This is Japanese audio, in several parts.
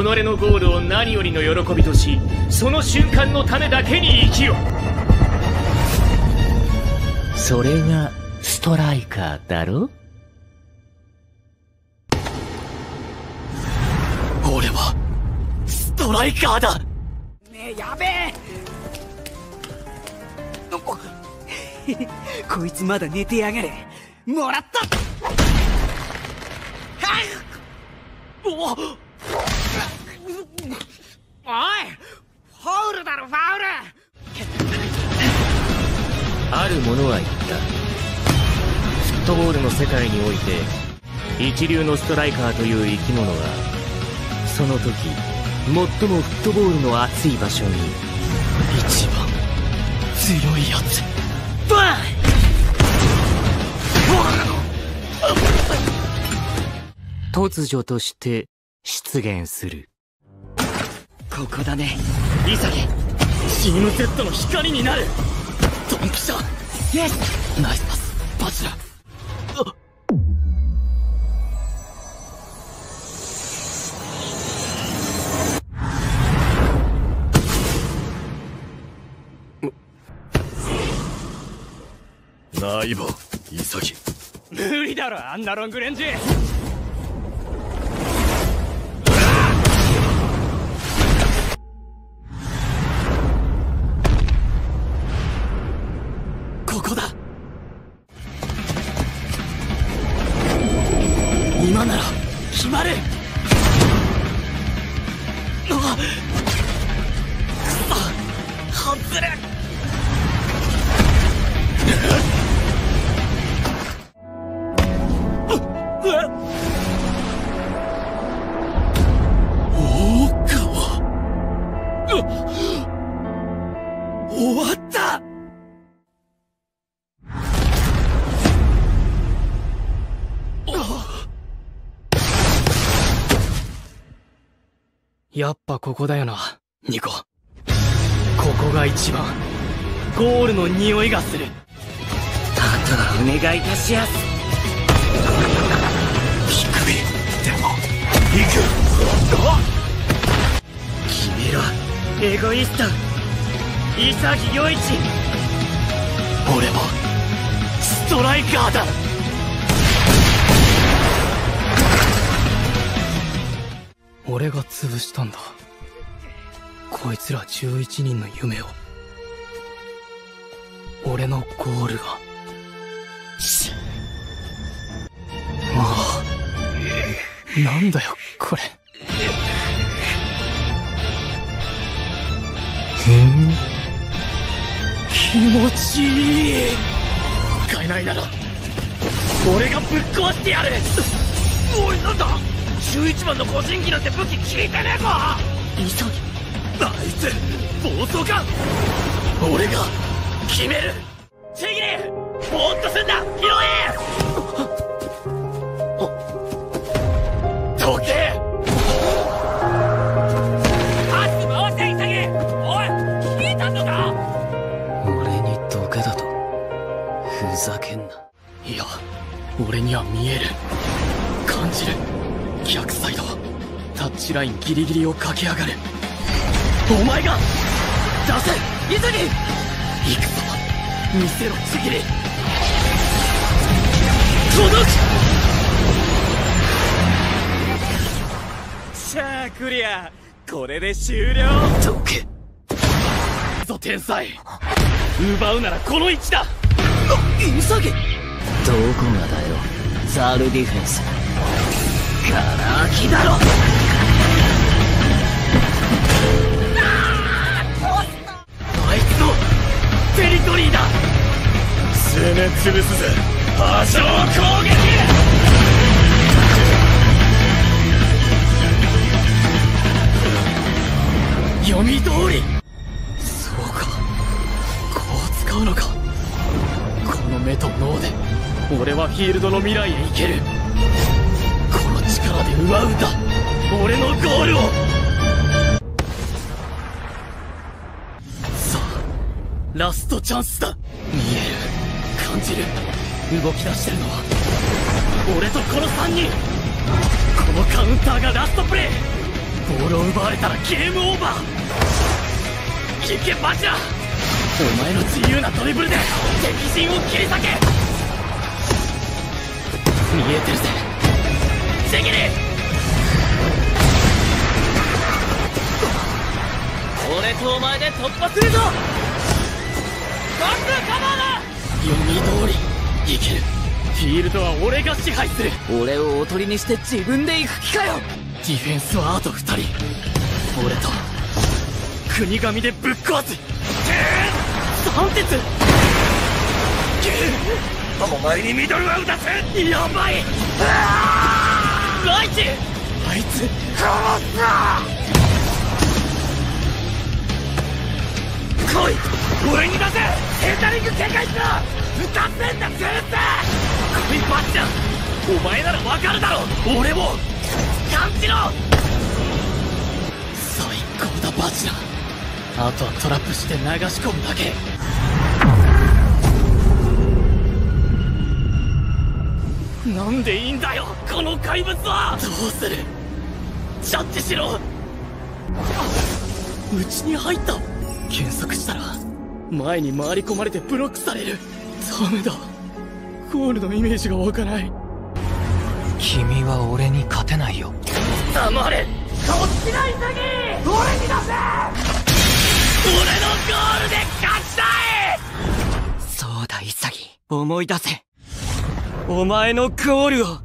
己のゴールを何よりの喜びとし、その瞬間のためだけに生きよ。それがストライカーだろ。俺はストライカーだ。ねえ、やべえ。こいつまだ寝てやがれ。もらった。おい、ファウルだろ、ファウル。ある者は言った。フットボールの世界において一流のストライカーという生き物は、その時最もフットボールの熱い場所に一番強いやつバーン。突如として出現する。ここだね、潔。チーム Z の光になる。ドンピシャ。イエス。ナイスパス、バチラ。ナイボ、潔。無理だろ、あんなロングレンジ。今なら決まる。あっ、外れ。大川、終わった。やっぱここだよな、ニコ。ここが一番ゴールの匂いがする。あとはお願いいたしやす。低い。でも行く。あっ、君はエゴイスト、潔世一。俺もストライカーだ。俺が潰したんだ、こいつら11人の夢を。俺のゴールがもうなんだよこれ。気持ちいい。使えないなら俺がぶっ壊してやる。おい、なんだ11番の個人技なんて武器聞いてねえぞ。急ぎ。あいつ暴走か。俺が決める。ちぎれ。ぼーっとすんな、拾え。時計。パス回せ、潔。おい、聞いたのか。俺にどけだと。ふざけんな。いや、俺には見える、感じる。逆サイド、タッチラインギリギリを駆け上がる。お前が出せ、潔。行くぞ、見せろ、ちぎり。届く。しゃあ、クリア。これで終了。どけぞ、天才。奪うならこの位置だ。潔。どこがだよ、ザールディフェンス。ガラ空きだろ。あいつのテリトリーだ。攻め潰すぜ、波状攻撃。読み通り。そうか、こう使うのか。この目と脳で俺はフィールドの未来へ行ける。力で奪うんだ、俺のゴールを。さあ、ラストチャンスだ。見える、感じる。動き出してるのは俺とこの3人。このカウンターがラストプレー。ボールを奪われたらゲームオーバー。行けバチラ、お前の自由なドリブルで敵陣を切り裂け。見えてるぜジギリ。俺とお前で突破するぞ。バックカバーだ。読み通りいける。フィールドは俺が支配する。俺をおとりにして自分で行く気かよ。ディフェンスはあと2人。俺と国神でぶっ壊す。三鉄、お前にミドルは打たせ。やばいライチ、あいつ殺すな。来い俺に出せ。センタリング警戒しろ。打たせんだ先生。来いバッチャン、お前ならわかるだろう。俺も感じろ。最高だバチラ。あとはトラップして流し込むだけ。なんでいいんだよこの怪物は。どうする、ジャッジしろ。うちに入った。減速したら前に回り込まれてブロックされる。ダメだ、ゴールのイメージが湧かない。君は俺に勝てないよ。黙れ。そっちだイサギ、俺に出せ。俺のゴールで勝ちたい。そうだイサギ、思い出せお前のゴールを。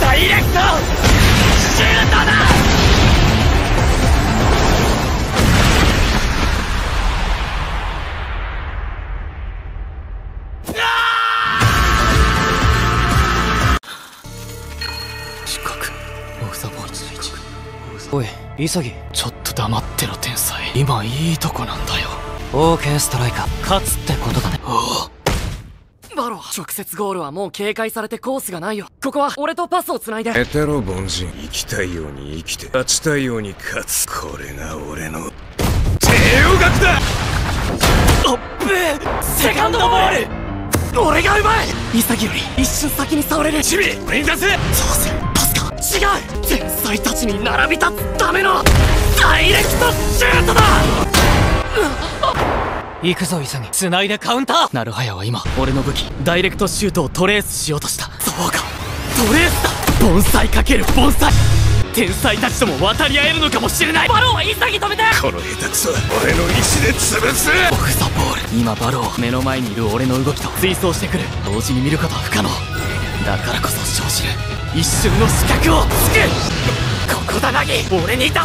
ダイレクトシュートだ。おい潔、ちょっと黙ってろ天才。今いいとこなんだよ。オーケーストライカー、勝つってことだね。おおバロ、直接ゴールはもう警戒されてコースがないよ。ここは俺とパスをつないで。ヘテロ凡人、生きたいように生きて勝ちたいように勝つ。これが俺の帝王学だ。おっべえ、セカンドボール俺がうまい。潔より一瞬先に触れる。守備俺に出せ。どうする、パスか。違う、天才たちに並び立つためのダイレクトシュートだ。行くぞ潔、繋いでカウンター。なるはやは今俺の武器ダイレクトシュートをトレースしようとした。そうかトレースだ。盆栽かける盆栽、天才たちとも渡り合えるのかもしれない。バローは潔止めて。この下手くそ俺の意志で潰す。オフザボール、今バロー目の前にいる俺の動きと追走してくる。同時に見ることは不可能だからこそ生じる一瞬の死角をつく。ここだナギ、俺に出せ。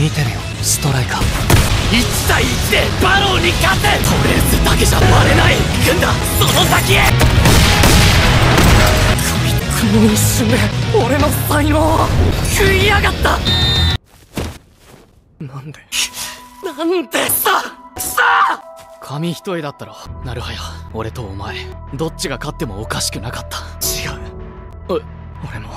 見てるよストライカー、1対1でバローに勝て。トレースだけじゃバレない。行くんだその先へ。この一瞬で俺の才能を食いやがった。なんでなんでさ紙一重だったろ。なるはや俺とお前どっちが勝ってもおかしくなかった。違う、俺も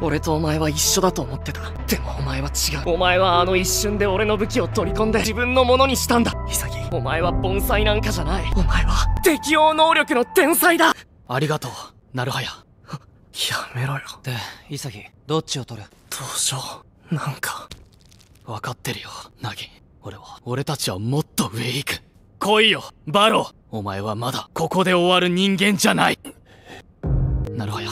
俺とお前は一緒だと思ってた。でもお前は違う。お前はあの一瞬で俺の武器を取り込んで自分のものにしたんだ。潔、お前は盆栽なんかじゃない。お前は適応能力の天才だ。ありがとうなるはや。やめろよ。で潔、どっちを取る。どうしよう、なんか分かってるよナギ。俺たちはもっと上へ行く。来いよバロー、お前はまだここで終わる人間じゃない。なるはや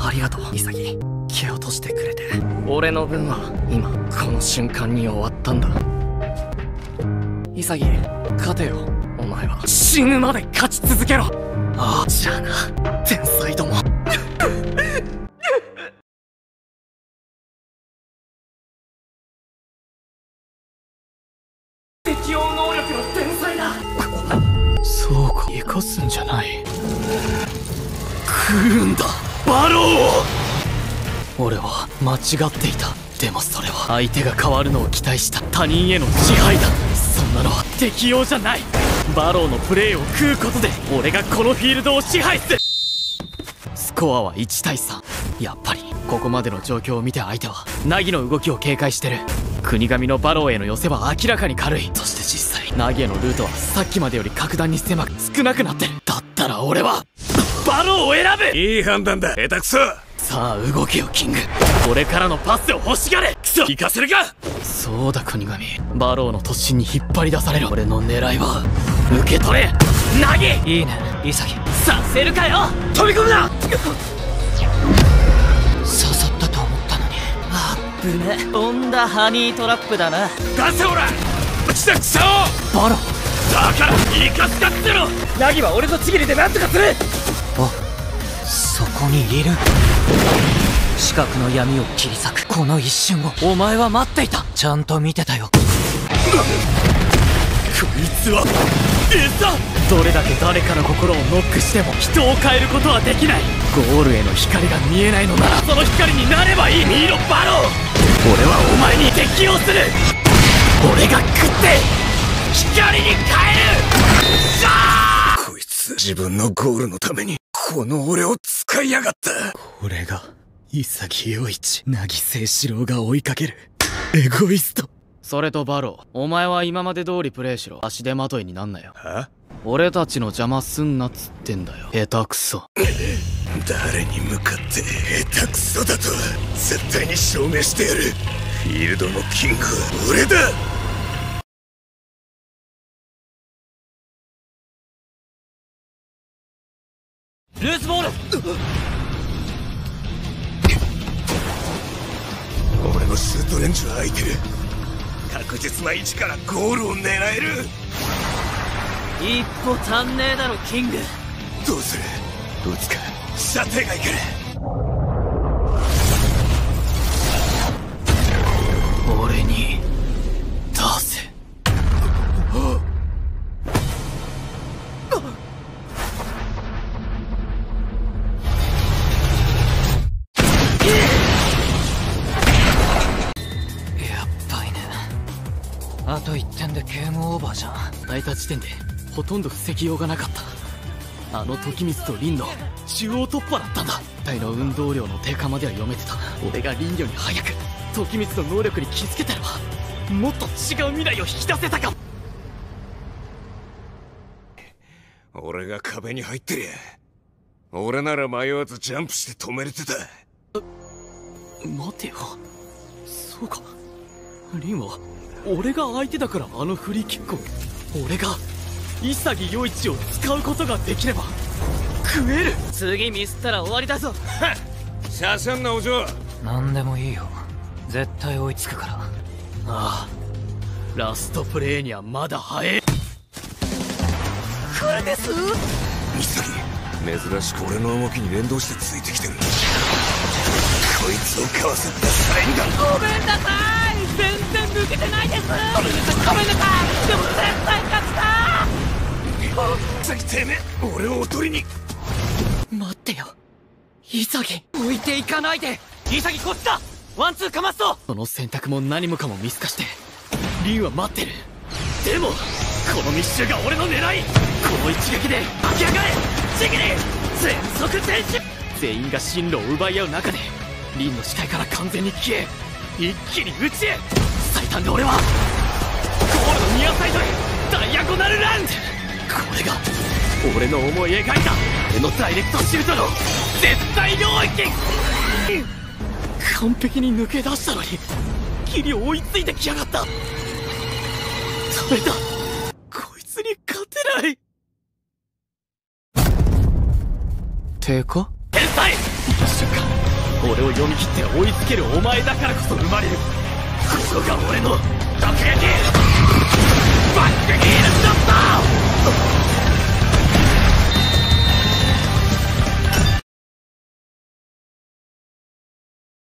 ありがとう潔、蹴落としてくれて。俺の分は今この瞬間に終わったんだ。潔勝てよ。お前は死ぬまで勝ち続けろ。ああじゃあな天才ども。適応能力の天才だ。そうか、生かすんじゃない。来るんだバロー。俺は間違っていた。でもそれは相手が変わるのを期待した他人への支配だ。そんなのは適応じゃない。バローのプレーを食うことで俺がこのフィールドを支配する。スコアは1対3。やっぱりここまでの状況を見て相手はナギの動きを警戒してる。国神のバローへの寄せは明らかに軽い。そして実際ナギへのルートはさっきまでより格段に狭く少なくなってる。だったら俺はバローを選ぶ。いい判断だ下手くそ。さあ動けよキング、これからのパスを欲しがれ。クソ行かせるか。そうだ国神、馬狼の突進に引っ張り出される。俺の狙いは受け取れナギ。いいね潔、させるかよ。飛び込むな。誘ったと思ったのに。あっぶね、飛んだハニートラップだな。出せおら落ちた草を。馬狼だから生かすかってろ。ナギは俺のちぎりでなんとかする。あ、そこにいる。四角の闇を切り裂くこの一瞬をお前は待っていた。ちゃんと見てたよ。こいつは餌。どれだけ誰かの心をノックしても人を変えることはできない。ゴールへの光が見えないのならその光になればいい。見ろ馬狼、俺はお前に適応する。俺が食って光に変える。シャー、こいつ自分のゴールのためにこの俺を使いやがった。これが潔世一、凪誠四郎が追いかけるエゴイスト。それと馬狼、お前は今まで通りプレイしろ。足手まといになんなよ。俺たちの邪魔すんなっつってんだよ。下手くそ。誰に向かって下手くそだと絶対に証明してやる。フィールドのキングは俺だ。ルーズボール。俺のシュートレンジは空いてる。確実な位置からゴールを狙える。一歩足んねえだろキング。どうする。撃つか射程外から。俺に出せ。あと1点でゲームオーバーじゃん。抱いた時点でほとんど防ぎようがなかった。あの時光と凛の中央突破だったんだ。体の運動量の低下までは読めてた。俺が凛より早く時光の能力に気づけたらもっと違う未来を引き出せたか。俺が壁に入ってりゃ俺なら迷わずジャンプして止めれてた。待てよ、そうか凛は俺が相手だから。あのフリーキックを俺が潔世一を使うことができれば食える。次ミスったら終わりだぞ。はっ、しゃしゃんなお嬢。何でもいいよ、絶対追いつくから。ああ、ラストプレーにはまだ早い。これです潔、珍しく俺の動きに連動してついてきてる。こいつをかわせたサインガン。ごめんなさい、全然抜けてないです。ごめんなさい。でも絶対勝ちだ。潔、てめえ俺をおとりに。待ってよ潔、置いていかないで。潔こっちだ。ワンツーかますぞ。その選択も何もかも見透かして凛は待ってる。でもこの密集が俺の狙い。この一撃で駆け上がれちぎり。全速前進。全員が進路を奪い合う中で凛の視界から完全に消え一気に打ちへ。最短で俺はゴールのニアサイドへダイアゴナルラン。これが俺の思い描いた俺のダイレクトシュートの絶対領域。完璧に抜け出したのにギリ追いついてきやがった。誰だこいつに勝てない。てか天才一瞬か。俺を読み切って追いつけるお前だからこそ生まれる。ここが俺の特撃バックヒール。